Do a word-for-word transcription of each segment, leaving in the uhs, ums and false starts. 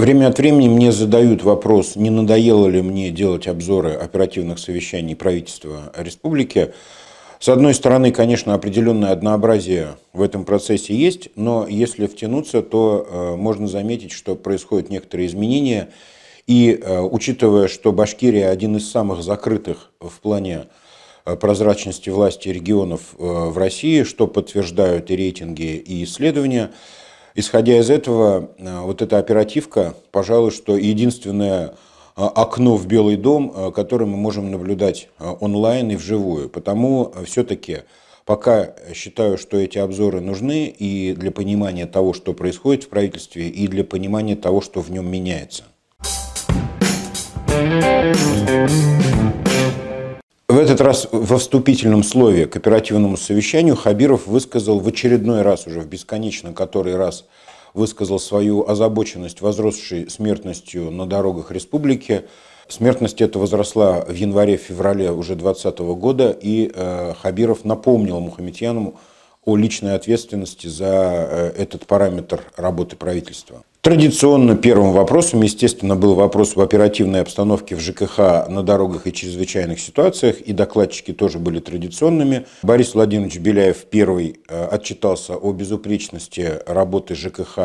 Время от времени мне задают вопрос, не надоело ли мне делать обзоры оперативных совещаний правительства республики. С одной стороны, конечно, определенное однообразие в этом процессе есть, но если втянуться, то можно заметить, что происходят некоторые изменения. И учитывая, что Башкирия один из самых закрытых в плане прозрачности власти регионов в России, что подтверждают и рейтинги, и исследования, исходя из этого, вот эта оперативка, пожалуй, что единственная окно в Белый дом, которое мы можем наблюдать онлайн и вживую. Потому все-таки пока считаю, что эти обзоры нужны и для понимания того, что происходит в правительстве, и для понимания того, что в нем меняется. В этот раз во вступительном слове к оперативному совещанию Хабиров высказал в очередной раз, уже в бесконечно который раз, высказал свою озабоченность возросшей смертностью на дорогах республики. Смертность эта возросла в январе-феврале уже двадцатого года, и э, Хабиров напомнил Мухаметьянову о личной ответственности за э, этот параметр работы правительства. Традиционно первым вопросом, естественно, был вопрос в оперативной обстановке в ЖКХ на дорогах и чрезвычайных ситуациях, и докладчики тоже были традиционными. Борис Владимирович Беляев первый отчитался о безупречности работы ЖКХ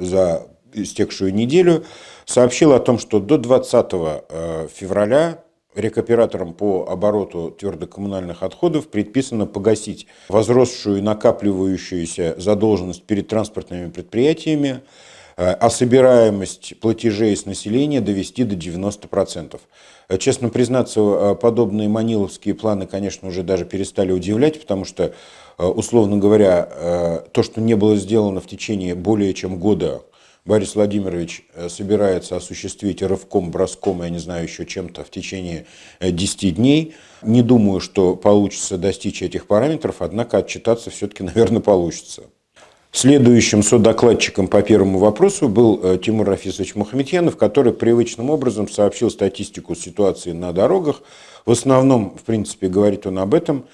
за истекшую неделю, сообщил о том, что до двадцатого февраля рекоператорам по обороту твердокоммунальных отходов предписано погасить возросшую и накапливающуюся задолженность перед транспортными предприятиями, а собираемость платежей с населения довести до девяноста процентов. Честно признаться, подобные маниловские планы, конечно, уже даже перестали удивлять, потому что, условно говоря, то, что не было сделано в течение более чем года, Борис Владимирович собирается осуществить рывком, броском, я не знаю, еще чем-то в течение десяти дней. Не думаю, что получится достичь этих параметров, однако отчитаться все-таки, наверное, получится. Следующим содокладчиком по первому вопросу был Тимур Рафисович Мухаметьянов, который привычным образом сообщил статистику ситуации на дорогах. В основном, в принципе, говорит он об этом.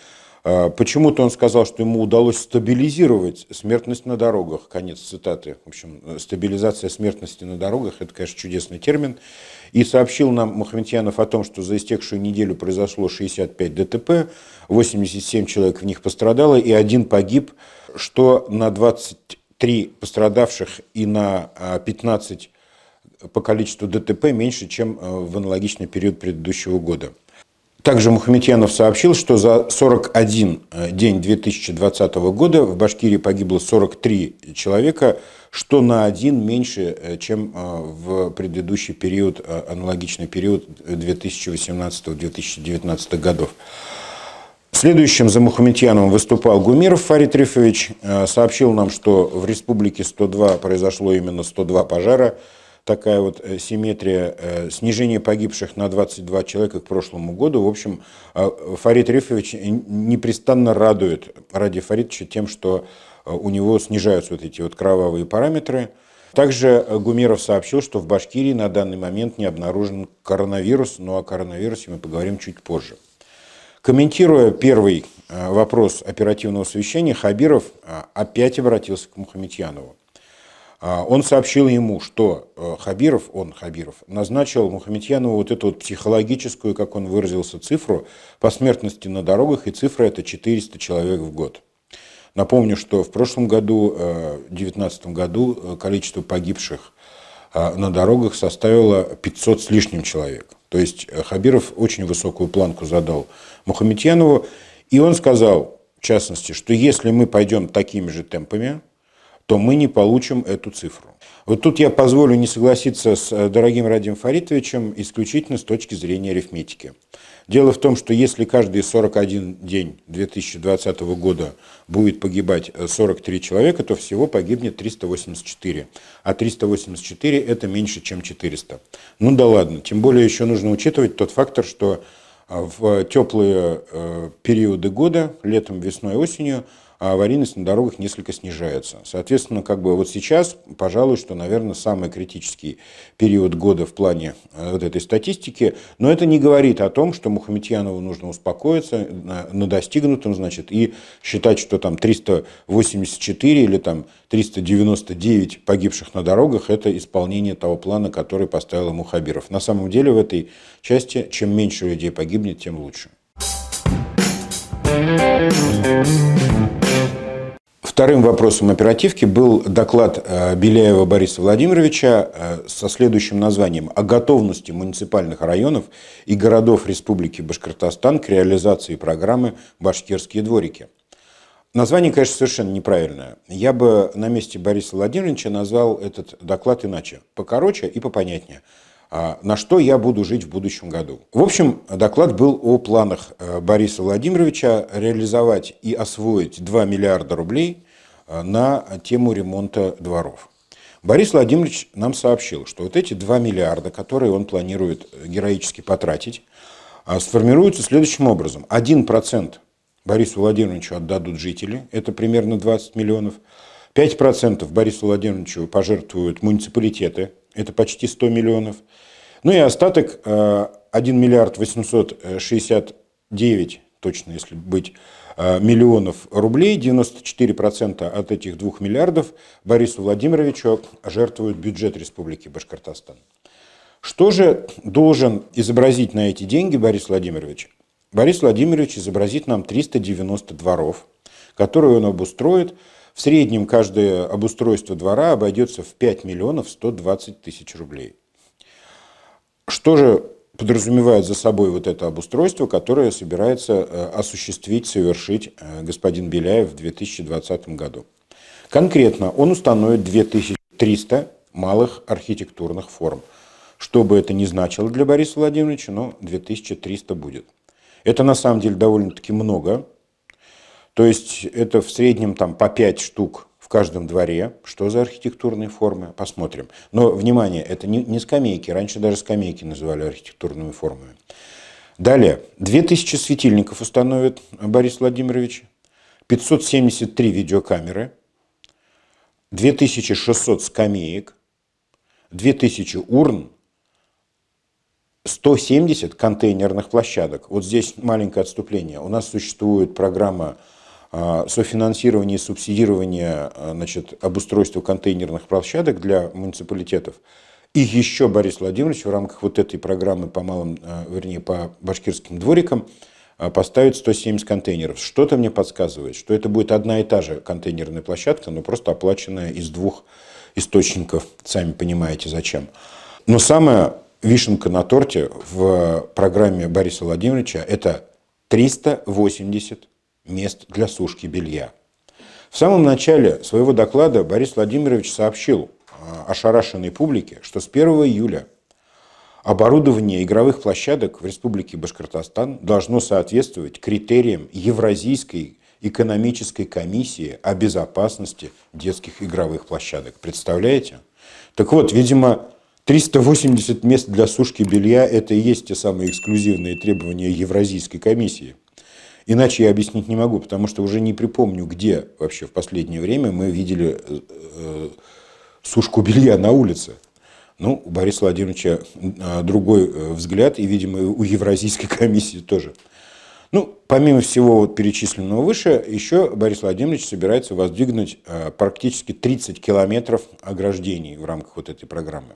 Почему-то он сказал, что ему удалось стабилизировать смертность на дорогах. Конец цитаты. В общем, стабилизация смертности на дорогах – это, конечно, чудесный термин. И сообщил нам Мухаметьянов о том, что за истекшую неделю произошло шестьдесят пять ДТП, восемьдесят семь человек в них пострадало и один погиб, что на двадцать три пострадавших и на пятнадцать по количеству ДТП меньше, чем в аналогичный период предыдущего года. Также Мухаметьянов сообщил, что за сорок один день две тысячи двадцатого года в Башкирии погибло сорок три человека, что на один меньше, чем в предыдущий период, аналогичный период две тысячи восемнадцатого — две тысячи девятнадцатого годов. Следующим за Мухаметьяновым выступал Гумеров Фарид Рифович. Сообщил нам, что в республике сто два произошло именно сто два пожара. Такая вот симметрия, снижение погибших на двадцать два человека к прошлому году. В общем, Фарид Рифович непрестанно радует Радия Фаритовича тем, что у него снижаются вот эти вот кровавые параметры. Также Гумеров сообщил, что в Башкирии на данный момент не обнаружен коронавирус, но о коронавирусе мы поговорим чуть позже. Комментируя первый вопрос оперативного совещания, Хабиров опять обратился к Мухаметьянову. Он сообщил ему, что Хабиров, он, Хабиров, назначил Мухаметьянову вот эту вот психологическую, как он выразился, цифру по смертности на дорогах, и цифра это четыреста человек в год. Напомню, что в прошлом году, в две тысячи девятнадцатом году, количество погибших на дорогах составило пятьсот с лишним человек. То есть Хабиров очень высокую планку задал Мухаметьянову. И он сказал, в частности, что если мы пойдем такими же темпами, то мы не получим эту цифру. Вот тут я позволю не согласиться с дорогим Радием Фаритовичем исключительно с точки зрения арифметики. Дело в том, что если каждый сорок один день две тысячи двадцатого года будет погибать сорок три человека, то всего погибнет триста восемьдесят четыре. А триста восемьдесят четыре это меньше, чем четыреста. Ну да ладно, тем более еще нужно учитывать тот фактор, что в теплые периоды года, летом, весной, осенью, а аварийность на дорогах несколько снижается. Соответственно, как бы вот сейчас, пожалуй, что, наверное, самый критический период года в плане вот этой статистики, но это не говорит о том, что Мухаметьянову нужно успокоиться на, на достигнутом, значит, и считать, что там триста восемьдесят четыре или там триста девяносто девять погибших на дорогах – это исполнение того плана, который поставил ему Хабиров. На самом деле в этой части чем меньше людей погибнет, тем лучше. Вторым вопросом оперативки был доклад Беляева Бориса Владимировича со следующим названием: «О готовности муниципальных районов и городов Республики Башкортостан к реализации программы «Башкирские дворики». Название, конечно, совершенно неправильное. Я бы на месте Бориса Владимировича назвал этот доклад иначе, покороче и попонятнее. На что я буду жить в будущем году. В общем, доклад был о планах Бориса Владимировича реализовать и освоить два миллиарда рублей на тему ремонта дворов. Борис Владимирович нам сообщил, что вот эти два миллиарда, которые он планирует героически потратить, сформируются следующим образом. один процент Борису Владимировичу отдадут жители, это примерно двадцать миллионов. пять процентов Борису Владимировичу пожертвуют муниципалитеты, это почти сто миллионов. Ну и остаток один миллиард восемьсот шестьдесят девять, точно если быть, миллионов рублей, девяносто четыре процента от этих двух миллиардов Борису Владимировичу жертвует бюджет Республики Башкортостан. Что же должен изобразить на эти деньги Борис Владимирович? Борис Владимирович изобразит нам триста девяносто дворов, которые он обустроит. В среднем каждое обустройство двора обойдется в пять миллионов сто двадцать тысяч рублей. Что же подразумевает за собой вот это обустройство, которое собирается осуществить, совершить господин Беляев в две тысячи двадцатом году? Конкретно он установит две тысячи триста малых архитектурных форм. Что бы это ни значило для Бориса Владимировича, но две тысячи триста будет. Это на самом деле довольно-таки много. То есть это в среднем там, по пять штук в каждом дворе. Что за архитектурные формы? Посмотрим. Но, внимание, это не, не скамейки. Раньше даже скамейки называли архитектурными формами. Далее. две тысячи светильников установит Борис Владимирович. пятьсот семьдесят три видеокамеры. две тысячи шестьсот скамеек. две тысячи урн. сто семьдесят контейнерных площадок. Вот здесь маленькое отступление. У нас существует программа софинансирование и субсидирование, значит, обустройства контейнерных площадок для муниципалитетов. И еще Борис Владимирович в рамках вот этой программы по малым, вернее, по башкирским дворикам поставит сто семьдесят контейнеров. Что-то мне подсказывает, что это будет одна и та же контейнерная площадка, но просто оплаченная из двух источников. Сами понимаете, зачем. Но самая вишенка на торте в программе Бориса Владимировича – это триста восемьдесят мест для сушки белья. В самом начале своего доклада Борис Владимирович сообщил ошарашенной публике, что с первого июля оборудование игровых площадок в Республике Башкортостан должно соответствовать критериям Евразийской экономической комиссии о безопасности детских игровых площадок. Представляете? Так вот, видимо, триста восемьдесят мест для сушки белья – это и есть те самые эксклюзивные требования Евразийской комиссии. Иначе я объяснить не могу, потому что уже не припомню, где вообще в последнее время мы видели сушку белья на улице. Ну, у Бориса Владимировича другой взгляд, и, видимо, у Евразийской комиссии тоже. Ну, помимо всего вот перечисленного выше, еще Борис Владимирович собирается воздвигнуть практически тридцать километров ограждений в рамках вот этой программы.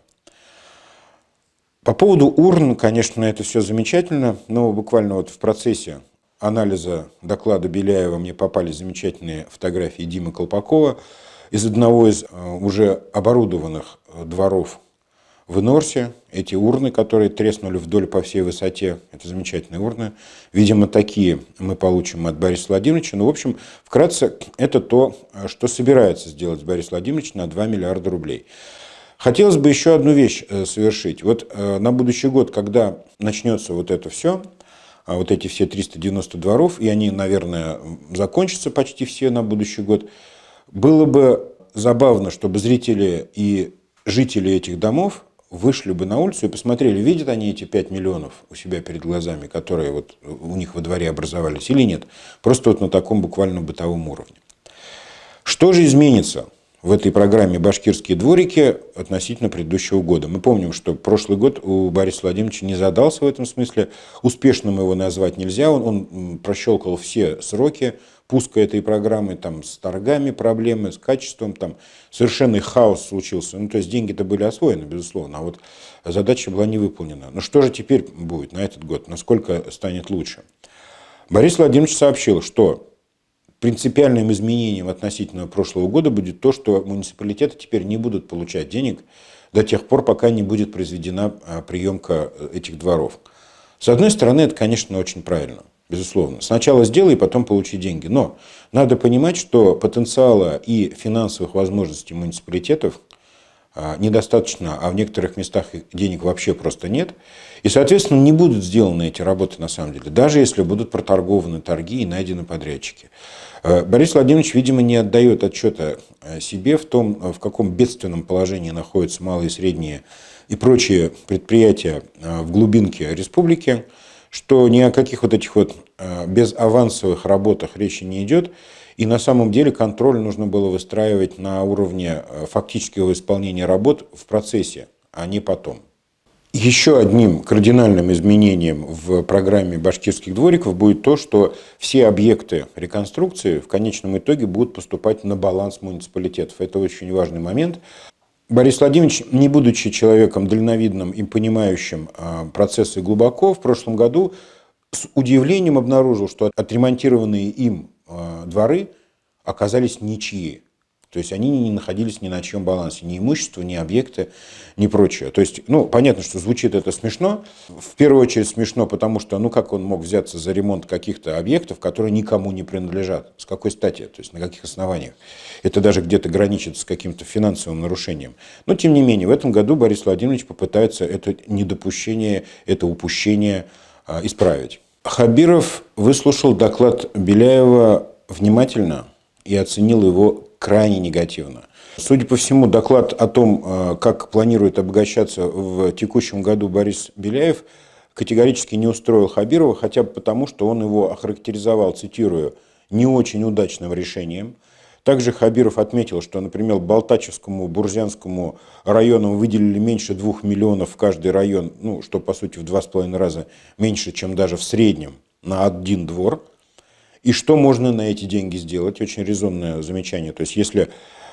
По поводу урн, конечно, это все замечательно, но буквально вот в процессе анализа доклада Беляева мне попали замечательные фотографии Димы Колпакова из одного из уже оборудованных дворов в ИНОРСе. Эти урны, которые треснули вдоль по всей высоте, это замечательные урны. Видимо, такие мы получим от Бориса Владимировича. Ну, в общем, вкратце, это то, что собирается сделать Борис Владимирович на два миллиарда рублей. Хотелось бы еще одну вещь совершить. Вот на будущий год, когда начнется вот это все, вот эти все триста девяносто дворов, и они, наверное, закончатся почти все на будущий год, было бы забавно, чтобы зрители и жители этих домов вышли бы на улицу и посмотрели, видят они эти пять миллионов у себя перед глазами, которые вот у них во дворе образовались, или нет. Просто вот на таком буквально бытовом уровне. Что же изменится в этой программе «Башкирские дворики» относительно предыдущего года? Мы помним, что прошлый год у Бориса Владимировича не задался в этом смысле. Успешным его назвать нельзя. Он, он прощелкал все сроки пуска этой программы, там с торгами проблемы, с качеством, там совершенный хаос случился. Ну, то есть деньги-то были освоены, безусловно, а вот задача была не выполнена. Но что же теперь будет на этот год? Насколько станет лучше? Борис Владимирович сообщил, что принципиальным изменением относительно прошлого года будет то, что муниципалитеты теперь не будут получать денег до тех пор, пока не будет произведена приемка этих дворов. С одной стороны, это, конечно, очень правильно, безусловно. Сначала сделай, потом получи деньги. Но надо понимать, что потенциала и финансовых возможностей муниципалитетов недостаточно, а в некоторых местах денег вообще просто нет. И, соответственно, не будут сделаны эти работы на самом деле, даже если будут проторгованы торги и найдены подрядчики. Борис Владимирович, видимо, не отдает отчета себе в том, в каком бедственном положении находятся малые, средние и прочие предприятия в глубинке республики, что ни о каких вот этих вот безавансовых работах речи не идет. И на самом деле контроль нужно было выстраивать на уровне фактического исполнения работ в процессе, а не потом. Еще одним кардинальным изменением в программе «Башкирских двориков» будет то, что все объекты реконструкции в конечном итоге будут поступать на баланс муниципалитетов. Это очень важный момент. Борис Владимирович, не будучи человеком дальновидным и понимающим процессы глубоко, в прошлом году с удивлением обнаружил, что отремонтированные им дворы оказались ничьи. То есть они не находились ни на чьем балансе, ни имущества, ни объекты, ни прочее. То есть, ну, понятно, что звучит это смешно. В первую очередь смешно, потому что, ну, как он мог взяться за ремонт каких-то объектов, которые никому не принадлежат? С какой стати? То есть на каких основаниях? Это даже где-то граничит с каким-то финансовым нарушением. Но, тем не менее, в этом году Борис Владимирович попытается это недопущение, это упущение а, исправить. Хабиров выслушал доклад Беляева внимательно и оценил его крайне негативно. Судя по всему, доклад о том, как планирует обогащаться в текущем году Борис Беляев, категорически не устроил Хабирова, хотя бы потому, что он его охарактеризовал, цитирую, не очень удачным решением. Также Хабиров отметил, что, например, Балтачевскому, Бурзянскому районам выделили меньше двух миллионов в каждый район, ну, что, по сути, в два с половиной раза меньше, чем даже в среднем на один двор. И что можно на эти деньги сделать? Очень резонное замечание. То есть, если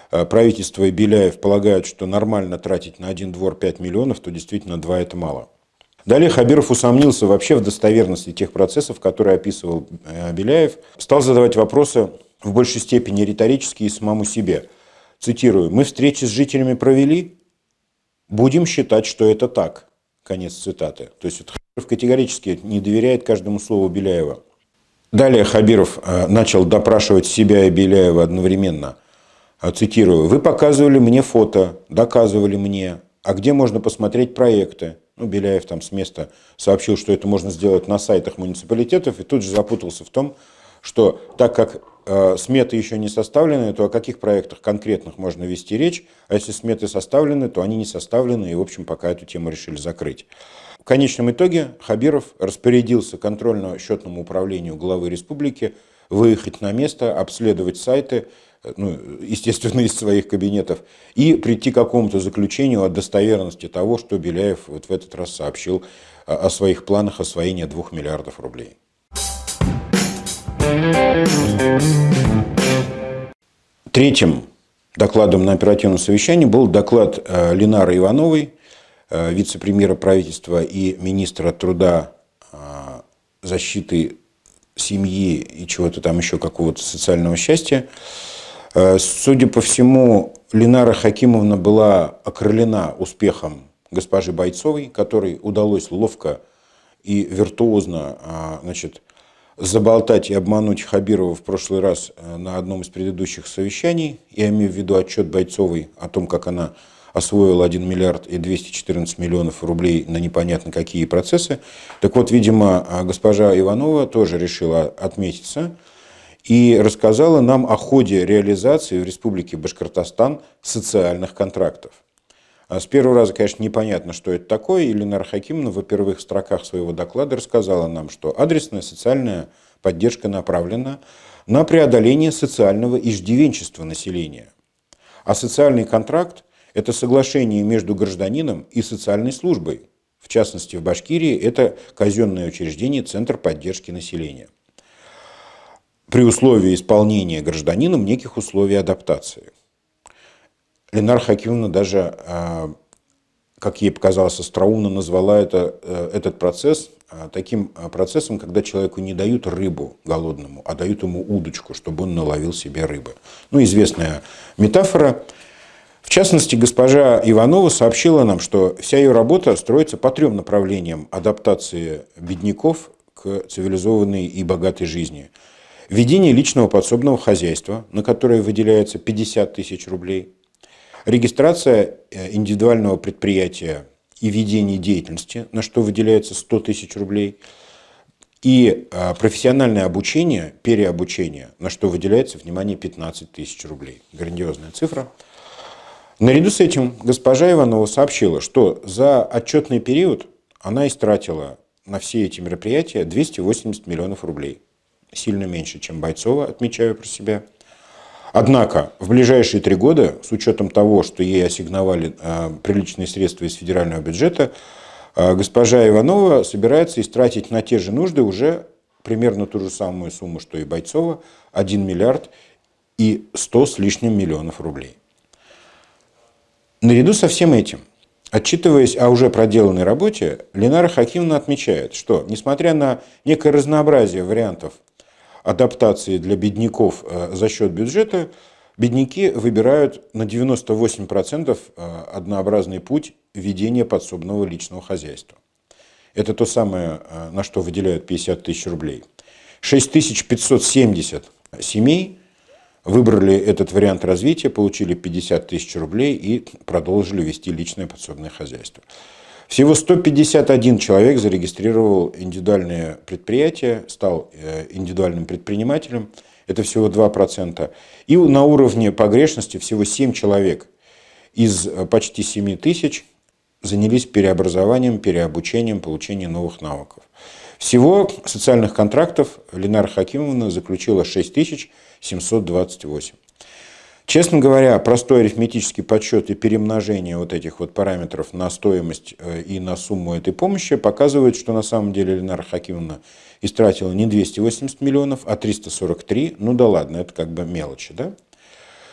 правительство и Беляев полагают, что нормально тратить на один двор пять миллионов, то действительно два – это мало. Далее Хабиров усомнился вообще в достоверности тех процессов, которые описывал Беляев. Стал задавать вопросы в большей степени риторические самому себе. Цитирую. «Мы встречи с жителями провели? Будем считать, что это так». Конец цитаты. То есть Хабиров категорически не доверяет каждому слову Беляева. Далее Хабиров начал допрашивать себя и Беляева одновременно. Цитирую. «Вы показывали мне фото, доказывали мне. А где можно посмотреть проекты?» Ну, Беляев там с места сообщил, что это можно сделать на сайтах муниципалитетов. И тут же запутался в том, что так как э, сметы еще не составлены, то о каких проектах конкретных можно вести речь, а если сметы составлены, то они не составлены, и, в общем, пока эту тему решили закрыть. В конечном итоге Хабиров распорядился контрольно-счетному управлению главы республики выехать на место, обследовать сайты, ну, естественно, из своих кабинетов, и прийти к какому-то заключению о достоверности того, что Беляев вот в этот раз сообщил о своих планах освоения двух миллиардов рублей. Третьим докладом на оперативном совещании был доклад Ленары Ивановой, вице-премьера правительства и министра труда, защиты семьи и чего-то там еще, какого-то социального счастья. Судя по всему, Ленара Хакимовна была окрылена успехом госпожи Бойцовой, которой удалось ловко и виртуозно, значит, заболтать и обмануть Хабирова в прошлый раз на одном из предыдущих совещаний. Я имею в виду отчет Бойцовой о том, как она освоила один миллиард и двести четырнадцать миллионов рублей на непонятно какие процессы. Так вот, видимо, госпожа Иванова тоже решила отметиться и рассказала нам о ходе реализации в Республике Башкортостан социальных контрактов. С первого раза, конечно, непонятно, что это такое, и Ленара Хакимовна во первых строках своего доклада рассказала нам, что адресная социальная поддержка направлена на преодоление социального иждивенчества населения. А социальный контракт – это соглашение между гражданином и социальной службой. В частности, в Башкирии это казенное учреждение «Центр поддержки населения», при условии исполнения гражданином неких условий адаптации. Ленара Хакимовна даже, как ей показалось, остроумно назвала это, этот процесс таким процессом, когда человеку не дают рыбу голодному, а дают ему удочку, чтобы он наловил себе рыбы. Ну, известная метафора. В частности, госпожа Иванова сообщила нам, что вся ее работа строится по трем направлениям адаптации бедняков к цивилизованной и богатой жизни. Введение личного подсобного хозяйства, на которое выделяется пятьдесят тысяч рублей, регистрация индивидуального предприятия и ведение деятельности, на что выделяется сто тысяч рублей, и профессиональное обучение, переобучение, на что выделяется, внимание, пятнадцать тысяч рублей. Грандиозная цифра. Наряду с этим госпожа Иванова сообщила, что за отчетный период она истратила на все эти мероприятия двести восемьдесят миллионов рублей. Сильно меньше, чем Бойцова, отмечаю про себя. Однако в ближайшие три года, с учетом того, что ей ассигновали э, приличные средства из федерального бюджета, э, госпожа Иванова собирается истратить на те же нужды уже примерно ту же самую сумму, что и Бойцова, один миллиард и сто с лишним миллионов рублей. Наряду со всем этим, отчитываясь о уже проделанной работе, Ленара Хакимовна отмечает, что, несмотря на некое разнообразие вариантов адаптации для бедняков за счет бюджета, бедняки выбирают на девяносто восемь процентов однообразный путь ведения подсобного личного хозяйства. Это то самое, на что выделяют пятьдесят тысяч рублей. шесть тысяч пятьсот семьдесят семей выбрали этот вариант развития, получили пятьдесят тысяч рублей и продолжили вести личное подсобное хозяйство. Всего сто пятьдесят один человек зарегистрировал индивидуальное предприятие, стал индивидуальным предпринимателем. Это всего два процента. И на уровне погрешности всего семь человек из почти семи тысяч занялись переобразованием, переобучением, получением новых навыков. Всего социальных контрактов Ленара Хакимовна заключила шесть тысяч семьсот двадцать восемь. Честно говоря, простой арифметический подсчет и перемножение вот этих вот параметров на стоимость и на сумму этой помощи показывает, что на самом деле Ленара Хакимовна истратила не двести восемьдесят миллионов, а триста сорок три. Ну да ладно, это как бы мелочи, да?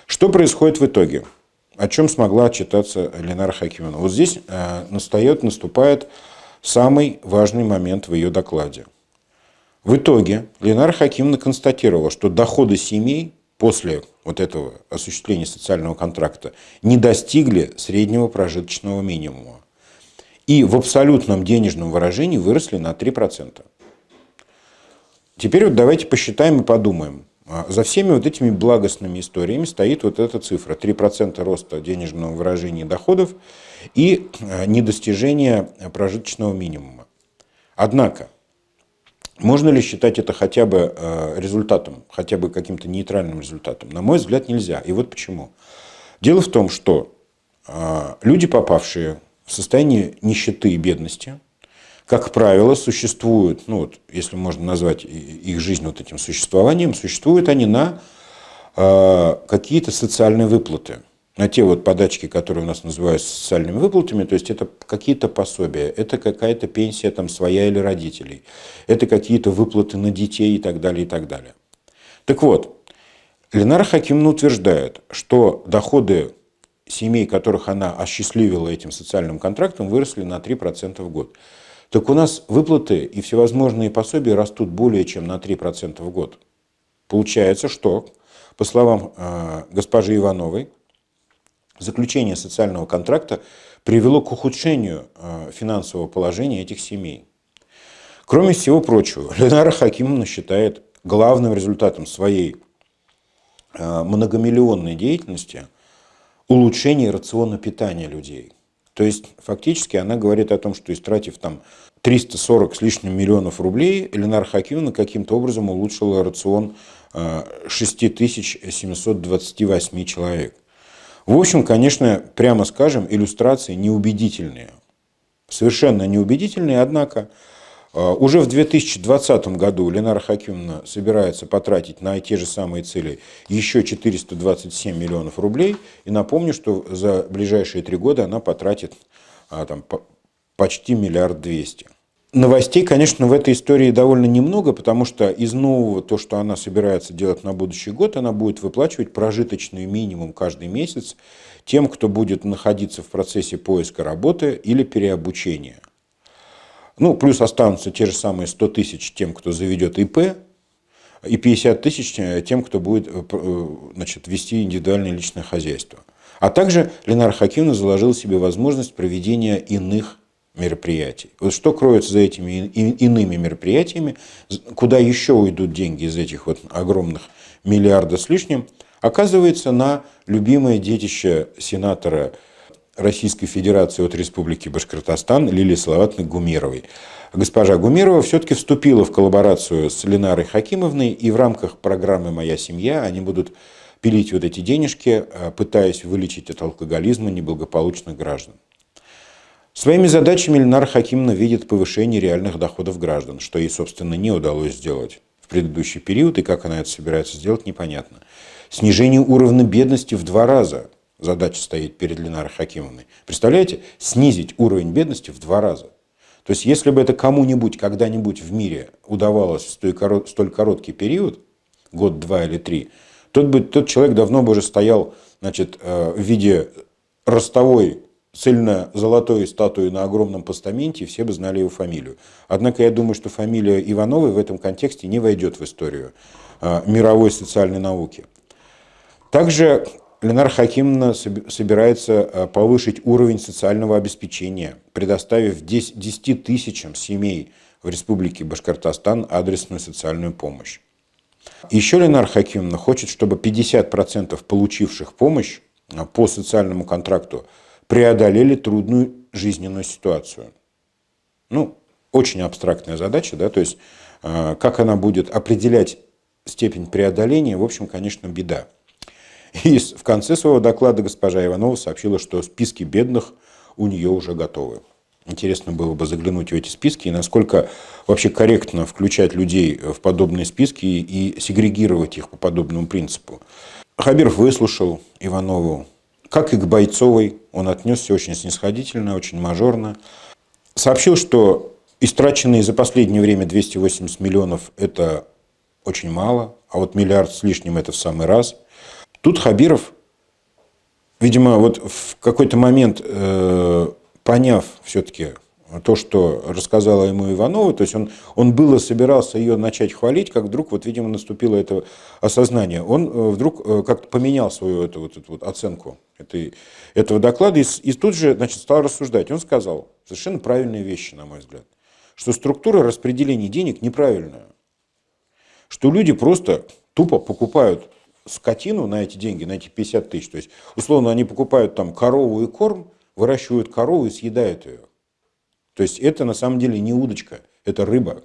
Что происходит в итоге? О чем смогла отчитаться Ленара Хакимовна? Вот здесь настает, наступает самый важный момент в ее докладе. В итоге Ленара Хакимовна констатировала, что доходы семей после вот этого осуществления социального контракта не достигли среднего прожиточного минимума и в абсолютном денежном выражении выросли на три процента. Теперь вот давайте посчитаем и подумаем. За всеми вот этими благостными историями стоит вот эта цифра. три процента роста денежного выражения доходов и недостижение прожиточного минимума. Однако, можно ли считать это хотя бы результатом, хотя бы каким-то нейтральным результатом? На мой взгляд, нельзя. И вот почему. Дело в том, что люди, попавшие в состояние нищеты и бедности, как правило, существуют, ну вот, если можно назвать их жизнь вот этим существованием, существуют они на какие-то социальные выплаты. На те вот подачки, которые у нас называются социальными выплатами, то есть это какие-то пособия, это какая-то пенсия там своя или родителей, это какие-то выплаты на детей и так далее, и так далее. Так вот, Ленара Хакимовна утверждает, что доходы семей, которых она осчастливила этим социальным контрактом, выросли на три процента в год. Так у нас выплаты и всевозможные пособия растут более чем на три процента в год. Получается, что, по словам э, госпожи Ивановой, заключение социального контракта привело к ухудшению финансового положения этих семей. Кроме всего прочего, Ленара Хакимовна считает главным результатом своей многомиллионной деятельности улучшение рациона питания людей. То есть фактически она говорит о том, что истратив там триста сорок с лишним миллионов рублей, Ленара Хакимовна каким-то образом улучшила рацион шести тысяч семисот двадцати восьми человек. В общем, конечно, прямо скажем, иллюстрации неубедительные. Совершенно неубедительные, однако Уже в две тысячи двадцатом году Ленара Хакимовна собирается потратить на те же самые цели еще четыреста двадцать семь миллионов рублей. И напомню, что за ближайшие три года она потратит а, там, по, почти миллиард двести. Новостей, конечно, в этой истории довольно немного, потому что из нового, то, что она собирается делать на будущий год, она будет выплачивать прожиточный минимум каждый месяц тем, кто будет находиться в процессе поиска работы или переобучения. Ну, плюс останутся те же самые сто тысяч тем, кто заведет ИП, и пятьдесят тысяч тем, кто будет, значит, вести индивидуальное личное хозяйство. А также Ленара Хакимовна заложила себе возможность проведения иных мероприятий. Вот что кроется за этими иными мероприятиями, куда еще уйдут деньги из этих вот огромных миллиардов с лишним, оказывается, на любимое детище сенатора Российской Федерации от Республики Башкортостан Лилии Салаватны Гумировой. Госпожа Гумерова все-таки вступила в коллаборацию с Ленарой Хакимовной, и в рамках программы «Моя семья» они будут пилить вот эти денежки, пытаясь вылечить от алкоголизма неблагополучных граждан. Своими задачами Ленара Хакимовна видит повышение реальных доходов граждан, что ей, собственно, не удалось сделать в предыдущий период, и как она это собирается сделать, непонятно. Снижение уровня бедности в два раза. Задача стоит перед Ленарой Хакимовной. Представляете, снизить уровень бедности в два раза. То есть, если бы это кому-нибудь когда-нибудь в мире удавалось в столь короткий период, год, два или три, тот, бы, тот человек давно бы уже стоял, значит, в виде ростовой цельно-золотой статуи на огромном постаменте, и все бы знали его фамилию. Однако я думаю, что фамилия Ивановой в этом контексте не войдет в историю мировой социальной науки. Также Ленара Хакимовна собирается повысить уровень социального обеспечения, предоставив десяти тысячам семей в Республике Башкортостан адресную социальную помощь. Еще Ленара Хакимовна хочет, чтобы пятьдесят процентов получивших помощь по социальному контракту преодолели трудную жизненную ситуацию. Ну, очень абстрактная задача, да, то есть как она будет определять степень преодоления, в общем, конечно, беда. И в конце своего доклада госпожа Иванова сообщила, что списки бедных у нее уже готовы. Интересно было бы заглянуть в эти списки и насколько вообще корректно включать людей в подобные списки и сегрегировать их по подобному принципу. Хабиров выслушал Иванову. Как и к Бойцовой, он отнесся очень снисходительно, очень мажорно. Сообщил, что истраченные за последнее время двести восемьдесят миллионов – это очень мало, а вот миллиард с лишним – это в самый раз. Тут Хабиров, видимо, вот в какой-то момент, э, поняв все-таки то, что рассказала ему Иванова, то есть он, он было собирался ее начать хвалить, как вдруг, вот, видимо, наступило это осознание. Он вдруг как-то поменял свою эту, вот, эту вот оценку этой, этого доклада и, и тут же, значит, стал рассуждать. Он сказал совершенно правильные вещи, на мой взгляд, что структура распределения денег неправильная, что люди просто тупо покупают скотину на эти деньги, на эти пятьдесят тысяч. То есть, условно, они покупают там корову и корм, выращивают корову и съедают ее. То есть, это на самом деле не удочка, это рыба.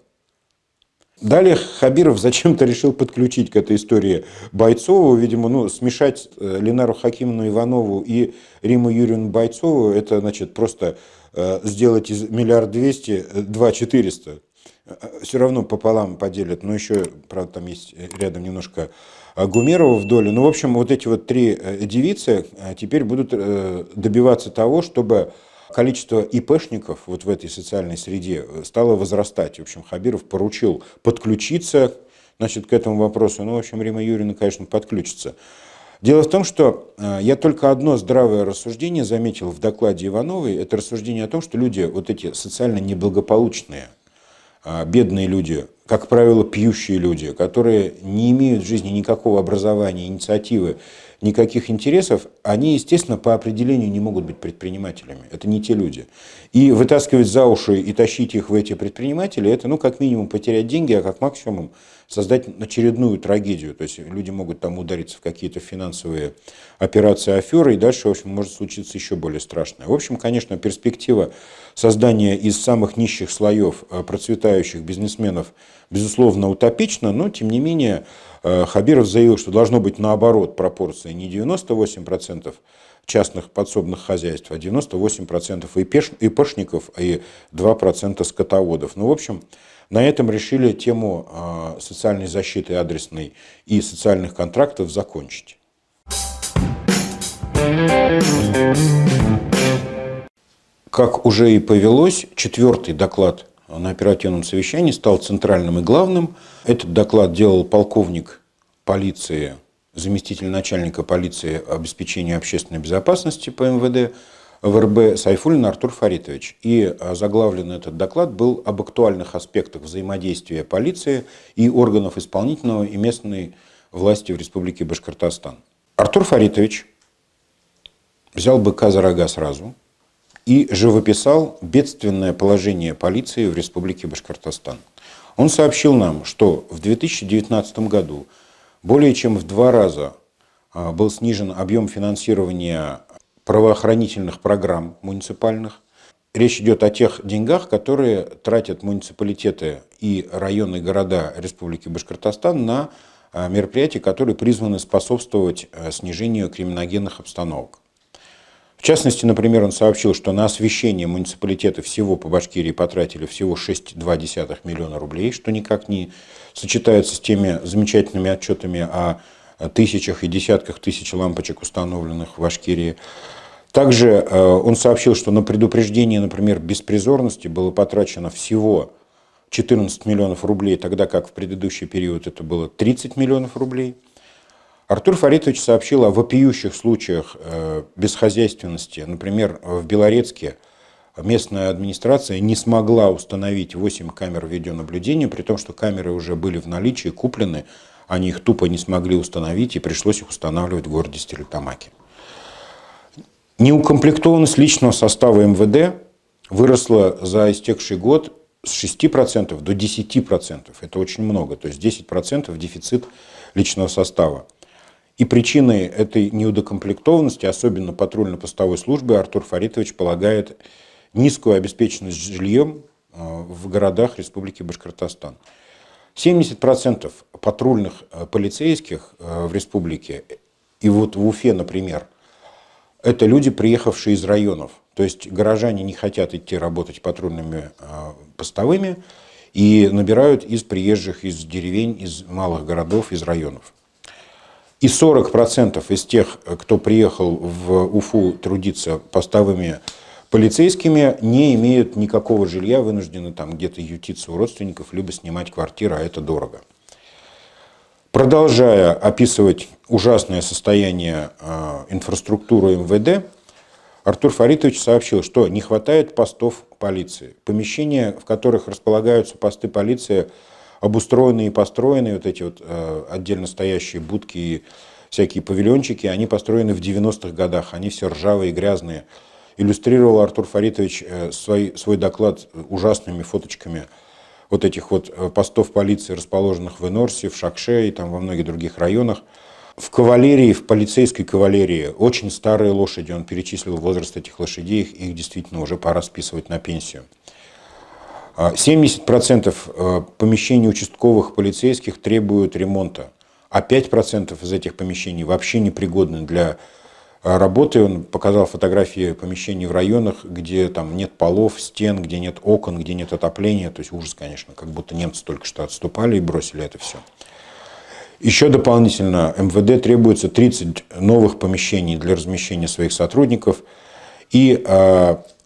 Далее Хабиров зачем-то решил подключить к этой истории Бойцову. Видимо, ну, смешать Ленару Хакимовну Иванову и Риму Юрьевну Бойцову, это, значит, просто сделать из миллиард двести два четыреста. Все равно пополам поделят, но еще, правда, там есть рядом немножко Гумерова в доле. Ну, в общем, вот эти вот три девицы теперь будут добиваться того, чтобы количество ИПшников вот в этой социальной среде стало возрастать. В общем, Хабиров поручил подключиться, значит, к этому вопросу. Ну, в общем, Рима Юрьевна, конечно, подключится. Дело в том, что я только одно здравое рассуждение заметил в докладе Ивановой. Это рассуждение о том, что люди вот эти социально неблагополучные, бедные люди, как правило, пьющие люди, которые не имеют в жизни никакого образования, инициативы, никаких интересов, они, естественно, по определению не могут быть предпринимателями. Это не те люди. И вытаскивать за уши и тащить их в эти предприниматели, это, ну, как минимум, потерять деньги, а как максимум создать очередную трагедию. То есть люди могут там удариться в какие-то финансовые операции, аферы, и дальше, в общем, может случиться еще более страшное. В общем, конечно, перспектива создания из самых нищих слоев процветающих бизнесменов, безусловно, утопична, но, тем не менее, Хабиров заявил, что должно быть наоборот пропорции не девяносто восемь процентов частных подсобных хозяйств, а девяносто восемь процентов ИПшников и два процента скотоводов. Ну, в общем, на этом решили тему социальной защиты адресной и социальных контрактов закончить. Как уже и повелось, четвертый доклад на оперативном совещании стал центральным и главным. Этот доклад делал полковник полиции, заместитель начальника полиции обеспечения общественной безопасности по МВД ВРБ Сайфуллин Артур Фаритович. И заглавлен этот доклад был об актуальных аспектах взаимодействия полиции и органов исполнительного и местной власти в Республике Башкортостан. Артур Фаритович взял быка за рога сразу и живописал бедственное положение полиции в Республике Башкортостан. Он сообщил нам, что в две тысячи девятнадцатом году более чем в два раза был снижен объем финансирования правоохранительных программ муниципальных. Речь идет о тех деньгах, которые тратят муниципалитеты и районы города Республики Башкортостан на мероприятия, которые призваны способствовать снижению криминогенных обстановок. В частности, например, он сообщил, что на освещение муниципалитета всего по Башкирии потратили всего шесть целых две десятых миллиона рублей, что никак не сочетается с теми замечательными отчетами о тысячах и десятках тысяч лампочек, установленных в Башкирии. Также он сообщил, что на предупреждение, например, беспризорности было потрачено всего четырнадцать миллионов рублей, тогда как в предыдущий период это было тридцать миллионов рублей. Артур Фаритович сообщил о вопиющих случаях бесхозяйственности. Например, в Белорецке местная администрация не смогла установить восемь камер видеонаблюдения, при том, что камеры уже были в наличии, куплены, они их тупо не смогли установить, и пришлось их устанавливать в городе Стерлитамаке. Неукомплектованность личного состава МВД выросла за истекший год с шести процентов до десяти процентов. Это очень много, то есть десять процентов дефицит личного состава. И причиной этой неудокомплектованности, особенно патрульно-постовой службы, Артур Фаритович полагает низкую обеспеченность жильем в городах Республики Башкортостан. семьдесят процентов патрульных полицейских в республике, и вот в Уфе, например, это люди, приехавшие из районов. То есть горожане не хотят идти работать патрульными постовыми и набирают из приезжих, из деревень, из малых городов, из районов. И сорок процентов из тех, кто приехал в Уфу трудиться постовыми полицейскими, не имеют никакого жилья, вынуждены там где-то ютиться у родственников, либо снимать квартиру, а это дорого. Продолжая описывать ужасное состояние инфраструктуры МВД, Артур Фаритович сообщил, что не хватает постов полиции. Помещения, в которых располагаются посты полиции, обустроенные и построенные, вот эти вот э, отдельно стоящие будки и всякие павильончики, они построены в девяностых годах, они все ржавые и грязные. Иллюстрировал Артур Фаритович э, свой, свой доклад ужасными фоточками вот этих вот постов полиции, расположенных в ИНОРСе, в Шакше и там во многих других районах. В кавалерии, в полицейской кавалерии, очень старые лошади, он перечислил возраст этих лошадей, их, их действительно уже пора списывать на пенсию. семьдесят процентов помещений участковых полицейских требуют ремонта, а пять процентов из этих помещений вообще непригодны для работы. Он показал фотографии помещений в районах, где там нет полов, стен, где нет окон, где нет отопления. То есть ужас, конечно, как будто немцы только что отступали и бросили это все. Еще дополнительно МВД требуется тридцать новых помещений для размещения своих сотрудников, и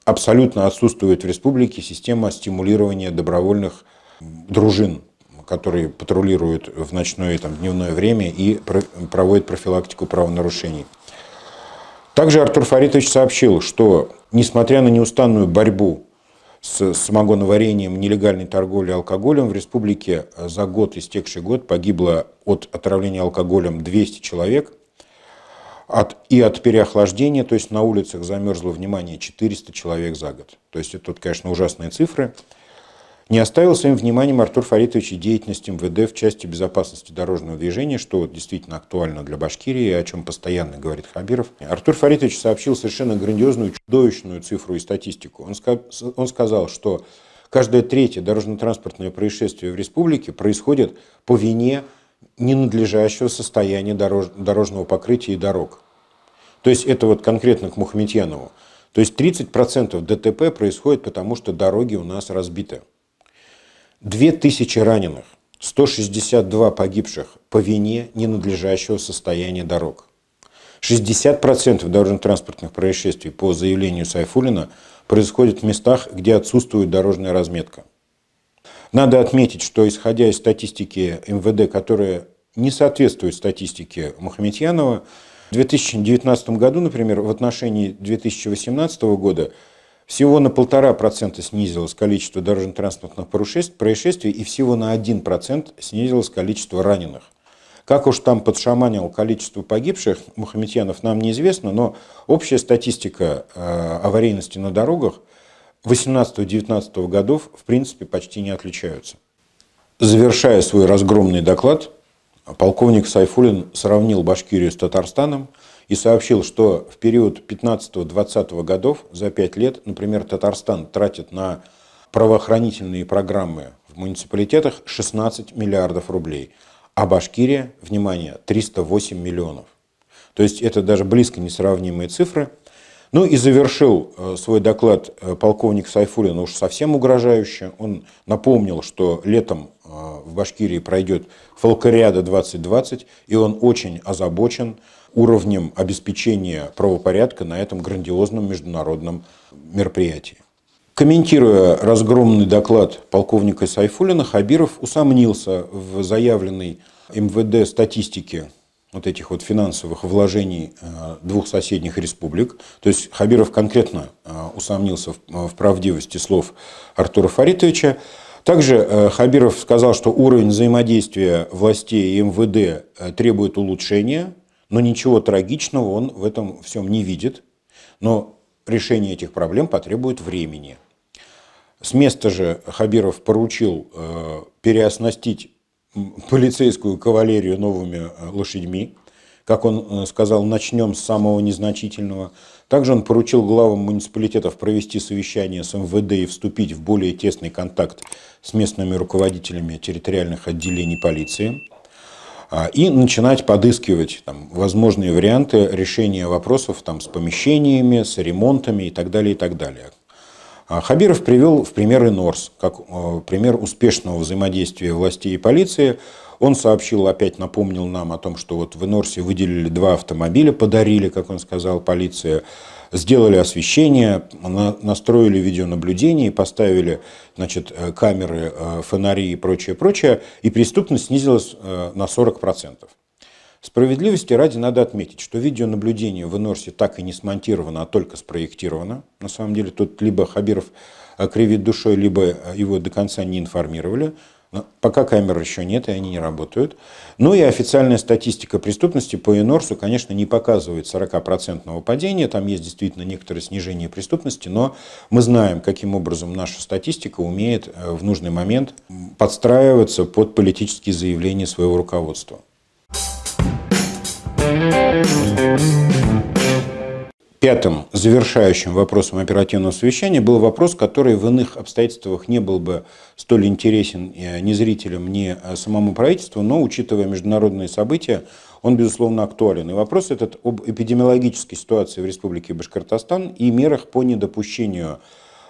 абсолютно отсутствует в республике система стимулирования добровольных дружин, которые патрулируют в ночное и там, дневное время и про- проводят профилактику правонарушений. Также Артур Фаритович сообщил, что несмотря на неустанную борьбу с самогоноварением, нелегальной торговлей алкоголем, в республике за год, истекший год, погибло от отравления алкоголем двести человек. От, и от переохлаждения, то есть на улицах замерзло, внимание, четыреста человек за год. То есть это, конечно, ужасные цифры. Не оставил своим вниманием Артур Фаритович и деятельность МВД в части безопасности дорожного движения, что действительно актуально для Башкирии, о чем постоянно говорит Хабиров. Артур Фаритович сообщил совершенно грандиозную, чудовищную цифру и статистику. Он, ска он сказал, что каждое третье дорожно-транспортное происшествие в республике происходит по вине ненадлежащего состояния дорож- дорожного покрытия и дорог. То есть это вот конкретно к Мухаметьянову. То есть тридцать процентов ДТП происходит потому, что дороги у нас разбиты. две тысячи раненых, сто шестьдесят два погибших по вине ненадлежащего состояния дорог. шестьдесят процентов дорожно-транспортных происшествий, по заявлению Сайфуллина, происходит в местах, где отсутствует дорожная разметка. Надо отметить, что исходя из статистики МВД, которая не соответствует статистике Мухаметьянова, в две тысячи девятнадцатом году, например, в отношении две тысячи восемнадцатого года всего на полтора процента снизилось количество дорожно-транспортных происшествий и всего на один процент снизилось количество раненых. Как уж там подшаманил количество погибших Мухаметьянов, нам неизвестно, но общая статистика аварийности на дорогах восемнадцатого-девятнадцатого годов в принципе почти не отличаются. Завершая свой разгромный доклад, полковник Сайфуллин сравнил Башкирию с Татарстаном и сообщил, что в период пятнадцатого-двадцатого годов за пять лет, например, Татарстан тратит на правоохранительные программы в муниципалитетах шестнадцать миллиардов рублей, а Башкирия, внимание, триста восемь миллионов. То есть это даже близко несравнимые цифры. Ну и завершил свой доклад полковник Сайфуллин уж совсем угрожающе. Он напомнил, что летом в Башкирии пройдет Фолкариада двадцать двадцать, и он очень озабочен уровнем обеспечения правопорядка на этом грандиозном международном мероприятии. Комментируя разгромный доклад полковника Сайфуллина, Хабиров усомнился в заявленной МВД статистике вот этих вот финансовых вложений двух соседних республик. То есть Хабиров конкретно усомнился в правдивости слов Артура Фаритовича. Также Хабиров сказал, что уровень взаимодействия властей и МВД требует улучшения, но ничего трагичного он в этом всем не видит. Но решение этих проблем потребует времени. С места же Хабиров поручил переоснастить полицейскую кавалерию новыми лошадьми. Как он сказал, начнем с самого незначительного. Также он поручил главам муниципалитетов провести совещание с МВД и вступить в более тесный контакт с местными руководителями территориальных отделений полиции и начинать подыскивать там возможные варианты решения вопросов там с помещениями, с ремонтами и так далее, и так далее. Хабиров привел в пример ИНОРС, как пример успешного взаимодействия властей и полиции. Он сообщил, опять напомнил нам о том, что вот в ИНОРСе выделили два автомобиля, подарили, как он сказал, полиция, сделали освещение, настроили видеонаблюдение и поставили, значит, камеры, фонари и прочее, прочее, и преступность снизилась на сорок процентов. Справедливости ради надо отметить, что видеонаблюдение в ИНОРСе так и не смонтировано, а только спроектировано. На самом деле тут либо Хабиров кривит душой, либо его до конца не информировали. Но пока камер еще нет, и они не работают. Ну и официальная статистика преступности по ИНОРСу, конечно, не показывает сорокапроцентного падения. Там есть действительно некоторое снижение преступности, но мы знаем, каким образом наша статистика умеет в нужный момент подстраиваться под политические заявления своего руководства. Пятым завершающим вопросом оперативного совещания был вопрос, который в иных обстоятельствах не был бы столь интересен ни зрителям, ни самому правительству, но, учитывая международные события, он, безусловно, актуален. И вопрос этот об эпидемиологической ситуации в Республике Башкортостан и мерах по недопущению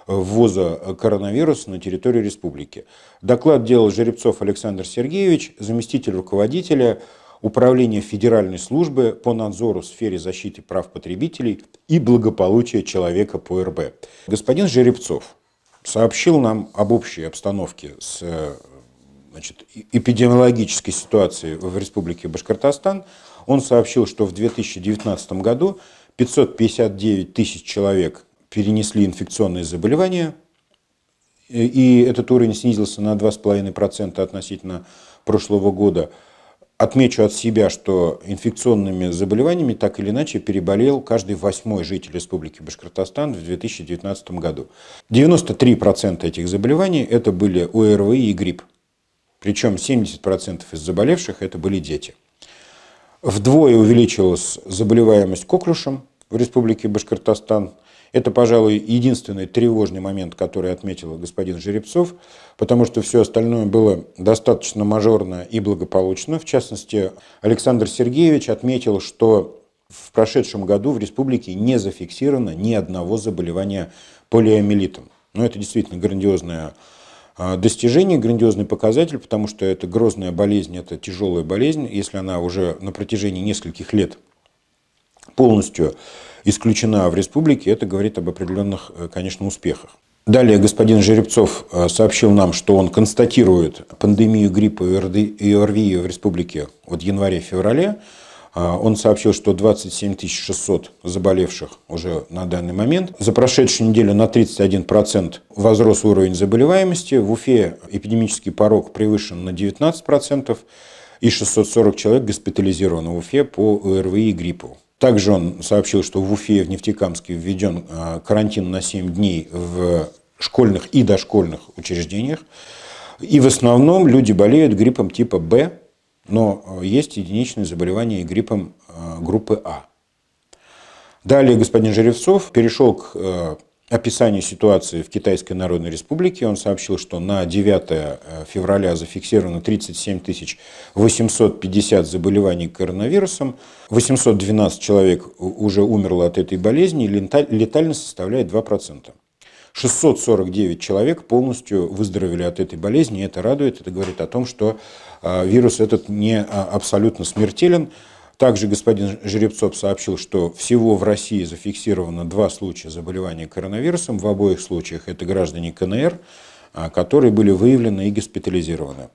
ввоза коронавируса на территорию республики. Доклад делал Жеребцов Александр Сергеевич, заместитель руководителя Управление Федеральной службы по надзору в сфере защиты прав потребителей и благополучия человека по РБ. Господин Жеребцов сообщил нам об общей обстановке с, значит, эпидемиологической ситуации в Республике Башкортостан. Он сообщил, что в две тысячи девятнадцатом году пятьсот пятьдесят девять тысяч человек перенесли инфекционные заболевания, и этот уровень снизился на два с половиной процента относительно прошлого года. Отмечу от себя, что инфекционными заболеваниями так или иначе переболел каждый восьмой житель Республики Башкортостан в две тысячи девятнадцатом году. девяносто три процента этих заболеваний это были ОРВИ и грипп. Причем семьдесят процентов из заболевших это были дети. Вдвое увеличилась заболеваемость коклюшем в Республике Башкортостан. Это, пожалуй, единственный тревожный момент, который отметил господин Жеребцов, потому что все остальное было достаточно мажорно и благополучно. В частности, Александр Сергеевич отметил, что в прошедшем году в республике не зафиксировано ни одного заболевания полиомиелитом. Но это действительно грандиозное достижение, грандиозный показатель, потому что это грозная болезнь, это тяжелая болезнь. Если она уже на протяжении нескольких лет полностью исключена в республике, это говорит об определенных, конечно, успехах. Далее господин Жеребцов сообщил нам, что он констатирует пандемию гриппа и ОРВИ в республике от января-февраля. Он сообщил, что двадцать семь тысяч шестьсот заболевших уже на данный момент. За прошедшую неделю на тридцать один процент возрос уровень заболеваемости. В Уфе эпидемический порог превышен на девятнадцать процентов и шестьсот сорок человек госпитализированы в Уфе по ОРВИ и гриппу. Также он сообщил, что в Уфе и в Нефтекамске введен карантин на семь дней в школьных и дошкольных учреждениях. И в основном люди болеют гриппом типа Б, но есть единичные заболевания и гриппом группы А. Далее господин Жеребцов перешел к описанию ситуации в Китайской Народной Республике. Он сообщил, что на девятое февраля зафиксировано тридцать семь тысяч восемьсот пятьдесят заболеваний коронавирусом. восемьсот двенадцать человек уже умерло от этой болезни, летальность составляет два процента. шестьсот сорок девять человек полностью выздоровели от этой болезни, и это радует, это говорит о том, что вирус этот не абсолютно смертелен. Также господин Жеребцов сообщил, что всего в России зафиксировано два случая заболевания коронавирусом. В обоих случаях это граждане КНР, которые были выявлены и госпитализированы.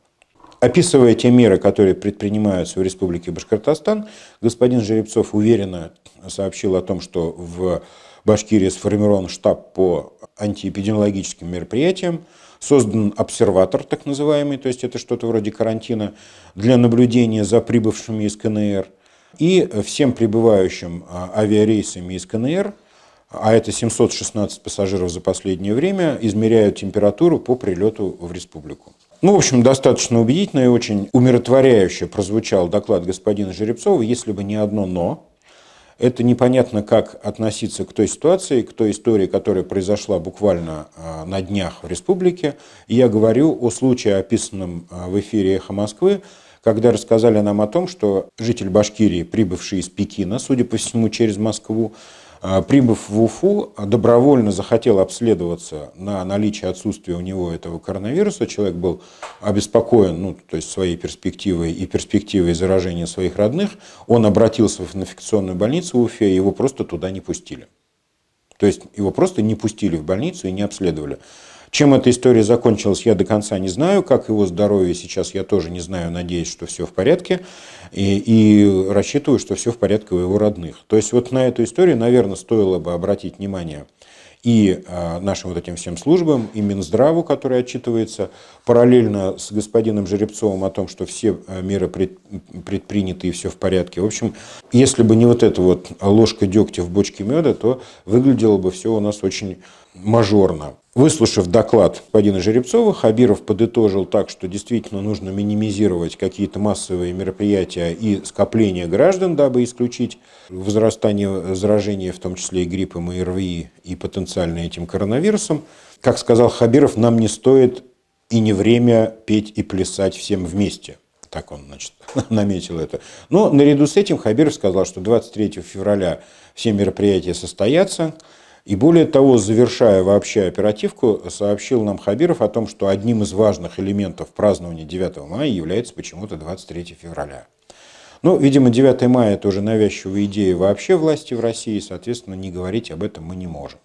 Описывая те меры, которые предпринимаются в Республике Башкортостан, господин Жеребцов уверенно сообщил о том, что в Башкирии сформирован штаб по антиэпидемиологическим мероприятиям, создан обсерватор, так называемый, то есть это что-то вроде карантина для наблюдения за прибывшими из КНР. И всем прибывающим авиарейсами из КНР, а это семьсот шестнадцать пассажиров за последнее время, измеряют температуру по прилету в республику. Ну, в общем, достаточно убедительно и очень умиротворяюще прозвучал доклад господина Жеребцова, если бы не одно «но». Это непонятно, как относиться к той ситуации, к той истории, которая произошла буквально на днях в республике. И я говорю о случае, описанном в эфире «Эхо Москвы», когда рассказали нам о том, что житель Башкирии, прибывший из Пекина, судя по всему, через Москву, прибыв в Уфу, добровольно захотел обследоваться на наличие отсутствия у него этого коронавируса. Человек был обеспокоен, ну, то есть своей перспективой и перспективой заражения своих родных. Он обратился в инфекционную больницу в Уфе, его просто туда не пустили. То есть его просто не пустили в больницу и не обследовали. Чем эта история закончилась, я до конца не знаю. Как его здоровье сейчас, я тоже не знаю. Надеюсь, что все в порядке. И, и рассчитываю, что все в порядке у его родных. То есть вот на эту историю, наверное, стоило бы обратить внимание и нашим вот этим всем службам, и Минздраву, который отчитывается параллельно с господином Жеребцовым о том, что все меры предприняты и все в порядке. В общем, если бы не вот эта вот ложка дегтя в бочке меда, то выглядело бы все у нас очень мажорно. Выслушав доклад господина Жеребцова, Хабиров подытожил так, что действительно нужно минимизировать какие-то массовые мероприятия и скопления граждан, дабы исключить возрастание заражения, в том числе и гриппом, и ОРВИ, и потенциально этим коронавирусом. Как сказал Хабиров, нам не стоит и не время петь и плясать всем вместе. Так он, значит, наметил это. Но наряду с этим Хабиров сказал, что двадцать третьего февраля все мероприятия состоятся. И более того, завершая вообще оперативку, сообщил нам Хабиров о том, что одним из важных элементов празднования девятого мая является почему-то двадцать третье февраля. Ну, видимо, девятое мая – это уже навязчивая идея вообще власти в России, соответственно, не говорить об этом мы не можем.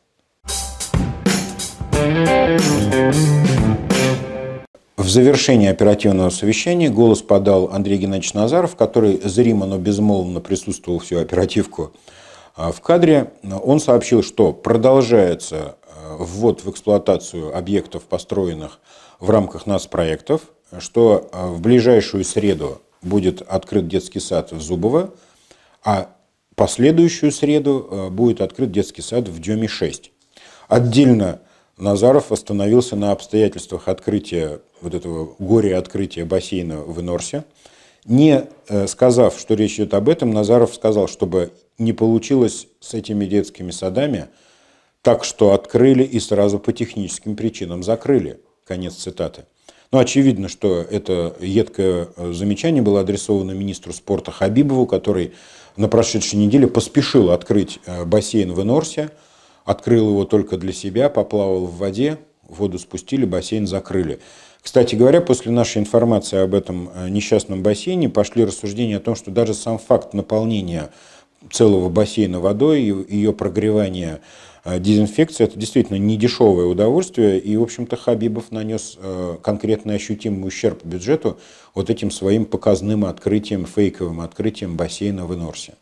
В завершении оперативного совещания голос подал Андрей Геннадьевич Назаров, который зримо, но безмолвно присутствовал всю оперативку в кадре. Он сообщил, что продолжается ввод в эксплуатацию объектов, построенных в рамках нацпроектов, что в ближайшую среду будет открыт детский сад в Зубово, а последующую среду будет открыт детский сад в Дюме шесть. Отдельно Назаров остановился на обстоятельствах открытия вот этого горе-открытия бассейна в ИНОРСе. Не сказав, что речь идет об этом, Назаров сказал, чтобы не получилось с этими детскими садами так, что открыли и сразу по техническим причинам закрыли. Конец цитаты. Но очевидно, что это едкое замечание было адресовано министру спорта Хабибову, который на прошедшей неделе поспешил открыть бассейн в ИНОРСе, открыл его только для себя, поплавал в воде, воду спустили, бассейн закрыли. Кстати говоря, после нашей информации об этом несчастном бассейне пошли рассуждения о том, что даже сам факт наполнения целого бассейна водой, ее прогревания, дезинфекция — это действительно недешевое удовольствие. И, в общем-то, Хабибов нанес конкретно ощутимый ущерб бюджету вот этим своим показным открытием, фейковым открытием бассейна в ИНОРСе.